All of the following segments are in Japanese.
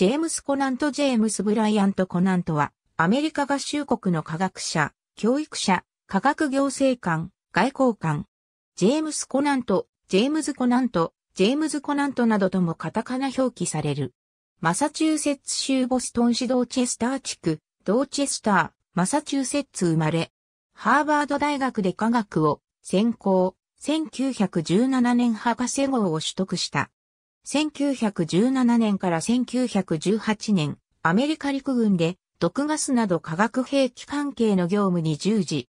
ジェームス・コナント・ジェームス・ブライアント・コナントは、アメリカ合衆国の科学者、教育者、科学行政官、外交官。ジェームス・コナント、ジェームズ・コナント、ジェームズ・コナントなどともカタカナ表記される。マサチューセッツ州ボストン市ドーチェスター地区、ドーチェスター、マサチューセッツ生まれ。ハーバード大学で科学を専攻、1917年博士号を取得した。1917年から1918年、アメリカ陸軍で毒ガスなど化学兵器関係の業務に従事。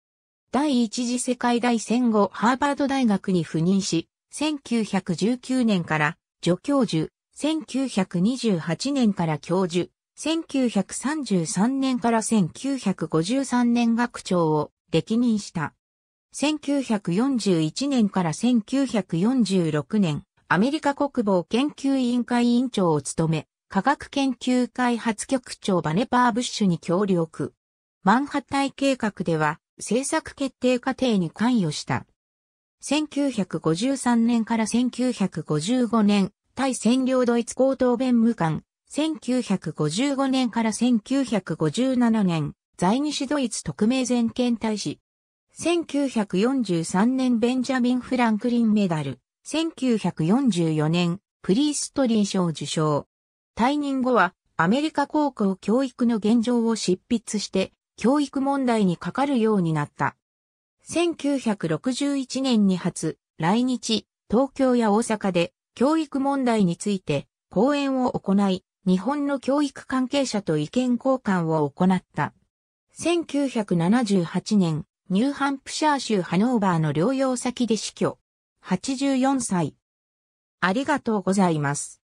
第一次世界大戦後ハーバード大学に赴任し、1919年から助教授、1928年から教授、1933年から1953年学長を歴任した。1941年から1946年、アメリカ国防研究委員会委員長を務め、科学研究開発局長バネパー・ブッシュに協力。マンハッタン計画では、政策決定過程に関与した。1953年から1955年、対占領ドイツ高等弁務官。1955年から1957年、在日ドイツ特命全権大使。1943年ベンジャミン・フランクリンメダル。1944年、プリーストリー賞受賞。退任後は、アメリカ高校教育の現状を執筆して、教育問題にかかるようになった。1961年に初、来日、東京や大阪で、教育問題について、講演を行い、日本の教育関係者と意見交換を行った。1978年、ニューハンプシャー州ハノーバーの療養先で死去。84歳。ありがとうございます。